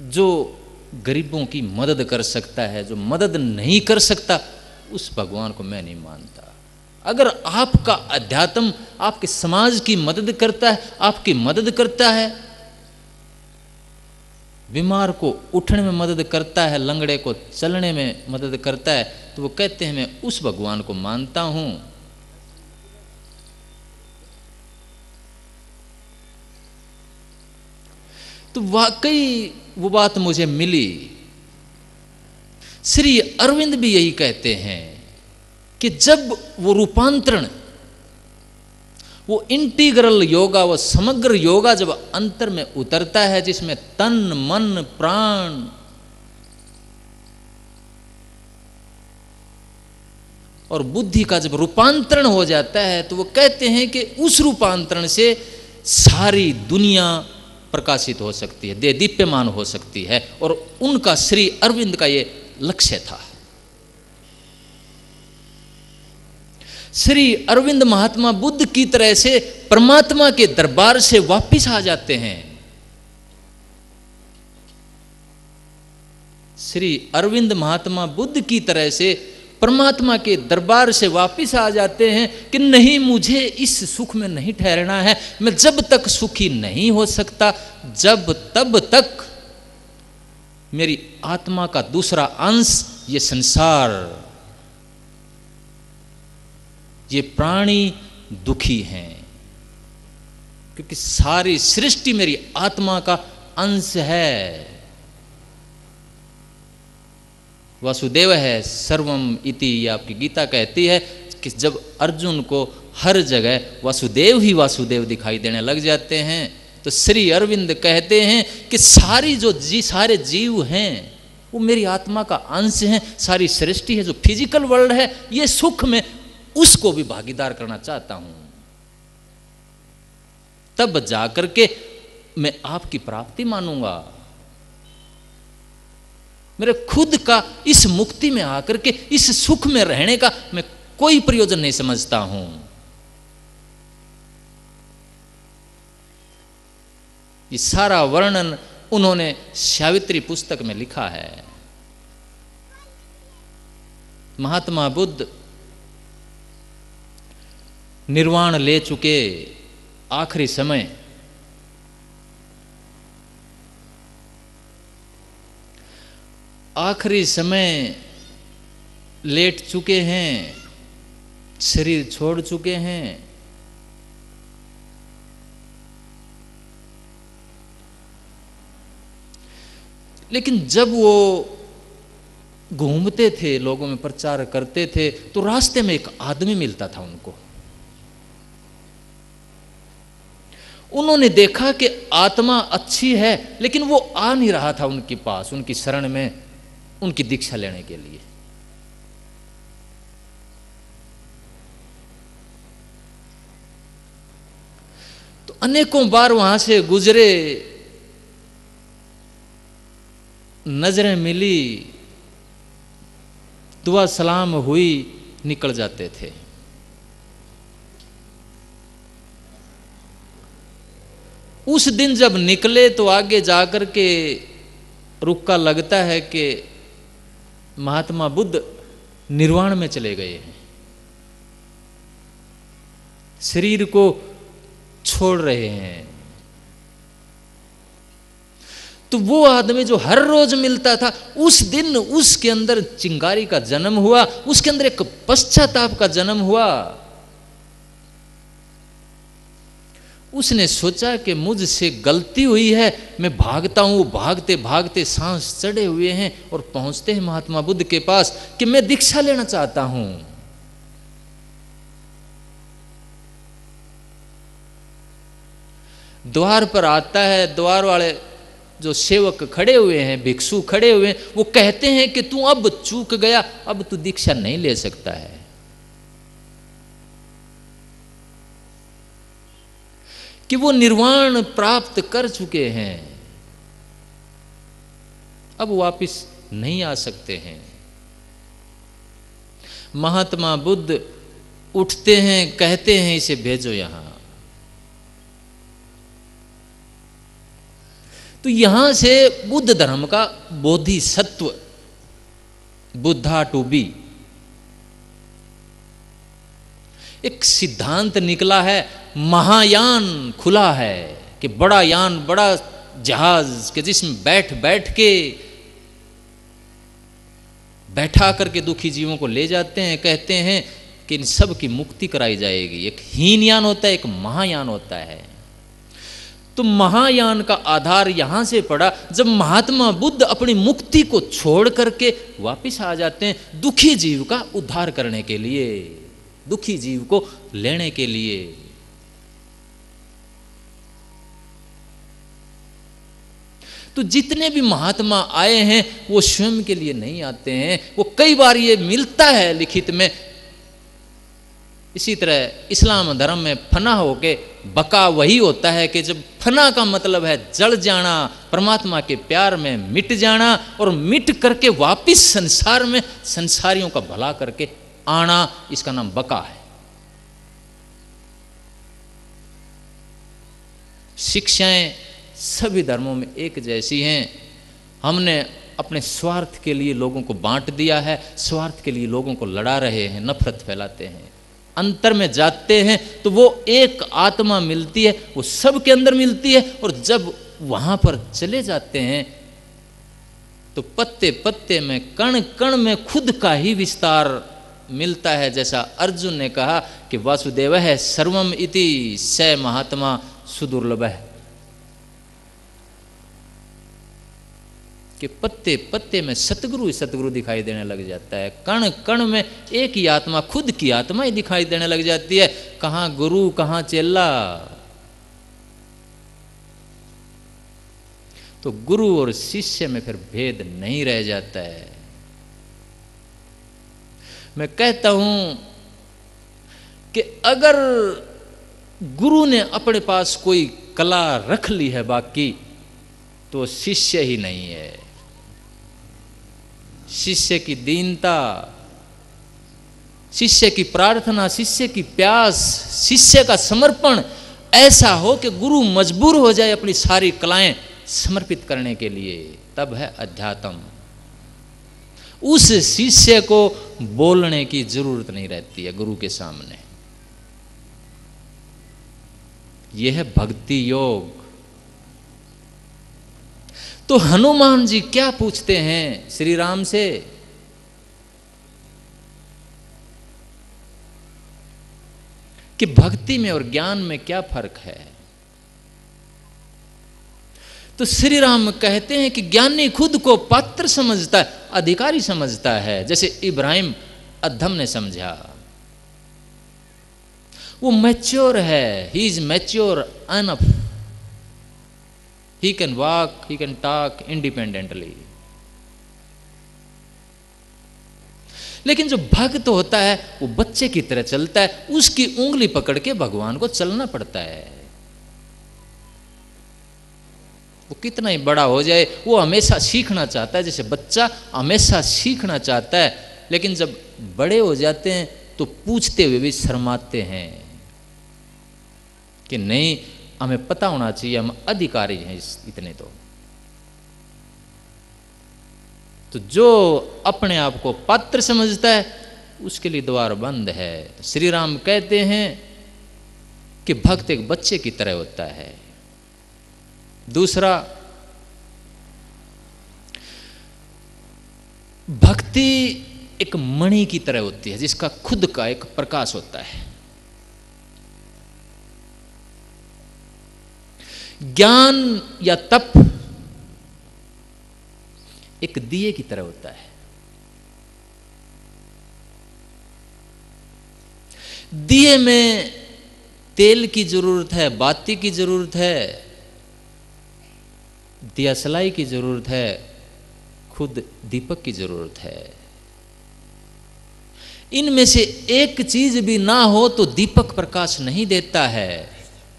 जो गरीबों की मदद कर सकता है, जो मदद नहीं कर सकता, उस भगवान को मैं नहीं मानता। अगर आपका अध्यात्म आपके समाज की मदद करता है, आपकी मदद करता है, बीमार को उठने में मदद करता है, लंगड़े को चलने में मदद करता है, तो वो कहते हैं मैं उस भगवान को मानता हूं। तो वाकई वो बात मुझे मिली। श्री अरविंद भी यही कहते हैं कि जब वो रूपांतरण, वो इंटीग्रल योगा, वो समग्र योगा जब अंतर में उतरता है, जिसमें तन मन प्राण और बुद्धि का जब रूपांतरण हो जाता है, तो वो कहते हैं कि उस रूपांतरण से सारी दुनिया प्रकाशित हो सकती है, दीप्यमान हो सकती है। और उनका, श्री अरविंद का ये लक्ष्य था। श्री अरविंद महात्मा बुद्ध की तरह से परमात्मा के दरबार से वापिस आ जाते हैं। श्री अरविंद महात्मा बुद्ध की तरह से परमात्मा के दरबार से वापिस आ जाते हैं कि नहीं, मुझे इस सुख में नहीं ठहरना है, मैं जब तक सुखी नहीं हो सकता, जब तब तक मेरी आत्मा का दूसरा अंश, ये संसार, ये प्राणी दुखी हैं, क्योंकि सारी सृष्टि मेरी आत्मा का अंश है। वासुदेव है सर्वम इति, ये आपकी गीता कहती है कि जब अर्जुन को हर जगह वासुदेव ही वासुदेव दिखाई देने लग जाते हैं, तो श्री अरविंद कहते हैं कि सारी जो सारे जीव हैं वो मेरी आत्मा का अंश हैं। सारी सृष्टि है, जो फिजिकल वर्ल्ड है, ये सुख में उसको भी भागीदार करना चाहता हूं, तब जाकर के मैं आपकी प्राप्ति मानूंगा। मेरे खुद का इस मुक्ति में आकर के इस सुख में रहने का मैं कोई प्रयोजन नहीं समझता हूं। ये सारा वर्णन उन्होंने सावित्री पुस्तक में लिखा है। महात्मा बुद्ध निर्वाण ले चुके, आखिरी समय, आखिरी समय लेट चुके हैं, शरीर छोड़ चुके हैं, लेकिन जब वो घूमते थे, लोगों में प्रचार करते थे, तो रास्ते में एक आदमी मिलता था उनको। उन्होंने देखा कि आत्मा अच्छी है, लेकिन वो आ नहीं रहा था उनके पास, उनकी शरण में, उनकी दीक्षा लेने के लिए। तो अनेकों बार वहां से गुजरे, नजरें मिली, दुआ सलाम हुई, निकल जाते थे। उस दिन जब निकले तो आगे जाकर के रुक्का लगता है कि महात्मा बुद्ध निर्वाण में चले गए हैं, शरीर को छोड़ रहे हैं। तो वो आदमी जो हर रोज मिलता था, उस दिन उसके अंदर चिंगारी का जन्म हुआ, उसके अंदर एक पश्चाताप का जन्म हुआ। उसने सोचा कि मुझसे गलती हुई है, मैं भागता हूँ। भागते भागते सांस चढ़े हुए हैं और पहुँचते हैं महात्मा बुद्ध के पास कि मैं दीक्षा लेना चाहता हूँ। द्वार पर आता है, द्वार वाले जो सेवक खड़े हुए हैं, भिक्षु खड़े हुए हैं, वो कहते हैं कि तू अब चूक गया, अब तू दीक्षा नहीं ले सकता है। कि वो निर्वाण प्राप्त कर चुके हैं, अब वापिस नहीं आ सकते हैं। महात्मा बुद्ध उठते हैं, कहते हैं इसे भेजो यहां। तो यहाँ से बुद्ध धर्म का बोधिसत्व बुद्धा टू बी एक सिद्धांत निकला है। महायान खुला है कि बड़ा यान, बड़ा जहाज के जिसमें बैठ बैठ के बैठा करके दुखी जीवों को ले जाते हैं, कहते हैं कि इन सब की मुक्ति कराई जाएगी। एक हीन यान होता है, एक महायान होता है। तो महायान का आधार यहाँ से पड़ा। जब महात्मा बुद्ध अपनी मुक्ति को छोड़ करके वापस आ जाते हैं दुखी जीव का उद्धार करने के लिए, दुखी जीव को लेने के लिए। तो जितने भी महात्मा आए हैं वो स्वयं के लिए नहीं आते हैं। वो कई बार ये मिलता है लिखित में। इसी तरह इस्लाम धर्म में फना होके बका वही होता है कि जब फना का मतलब है जल जाना, परमात्मा के प्यार में मिट जाना और मिट करके वापस संसार में संसारियों का भला करके आना, इसका नाम बका है। शिक्षाएं सभी धर्मों में एक जैसी हैं। हमने अपने स्वार्थ के लिए लोगों को बांट दिया है, स्वार्थ के लिए लोगों को लड़ा रहे हैं, नफरत फैलाते हैं। अंतर में जाते हैं तो वो एक आत्मा मिलती है, वो सब के अंदर मिलती है। और जब वहाँ पर चले जाते हैं तो पत्ते पत्ते में, कण कण में खुद का ही विस्तार मिलता है। जैसा अर्जुन ने कहा कि वासुदेव है सर्वम इति स महात्मा सुदुर्लभ है, कि पत्ते पत्ते में सतगुरु ही सतगुरु दिखाई देने लग जाता है। कण कण में एक ही आत्मा, खुद की आत्मा ही दिखाई देने लग जाती है। कहाँ गुरु, कहाँ चेला। तो गुरु और शिष्य में फिर भेद नहीं रह जाता है। मैं कहता हूं कि अगर गुरु ने अपने पास कोई कला रख ली है बाकी, तो शिष्य ही नहीं है। शिष्य की दीनता, शिष्य की प्रार्थना, शिष्य की प्यास, शिष्य का समर्पण ऐसा हो कि गुरु मजबूर हो जाए अपनी सारी कलाएं समर्पित करने के लिए, तब है अध्यात्म। उस शिष्य को बोलने की जरूरत नहीं रहती है गुरु के सामने। यह है भक्ति योग। तो हनुमान जी क्या पूछते हैं श्री राम से? कि भक्ति में और ज्ञान में क्या फर्क है? तो श्री राम कहते हैं कि ज्ञानी खुद को पात्र समझता है, अधिकारी समझता है, जैसे इब्राहिम अधम ने समझा। वो मैच्योर है, he is mature enough, he can walk, he can talk independently। लेकिन जो भक्त होता है वो बच्चे की तरह चलता है, उसकी उंगली पकड़ के भगवान को चलना पड़ता है। वो कितना ही बड़ा हो जाए वो हमेशा सीखना चाहता है, जैसे बच्चा हमेशा सीखना चाहता है। लेकिन जब बड़े हो जाते हैं तो पूछते हुए भी शर्माते हैं कि नहीं, हमें पता होना चाहिए हम अधिकारी हैं इतने। तो जो अपने आप को पात्र समझता है उसके लिए द्वार बंद है। श्री राम कहते हैं कि भक्त एक बच्चे की तरह होता है। दूसरा, भक्ति एक मणि की तरह होती है जिसका खुद का एक प्रकाश होता है। ज्ञान या तप एक दिए की तरह होता है। दिए में तेल की जरूरत है, बाती की जरूरत है, दिया सलाई की जरूरत है, खुद दीपक की जरूरत है। इनमें से एक चीज भी ना हो तो दीपक प्रकाश नहीं देता है।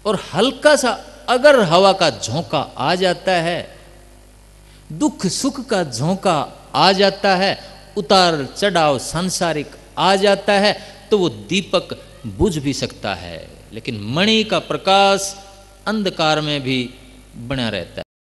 और हल्का सा अगर हवा का झोंका आ जाता है, दुख सुख का झोंका आ जाता है, उतार चढ़ाव सांसारिक आ जाता है, तो वो दीपक बुझ भी सकता है। लेकिन मणि का प्रकाश अंधकार में भी बना रहता है।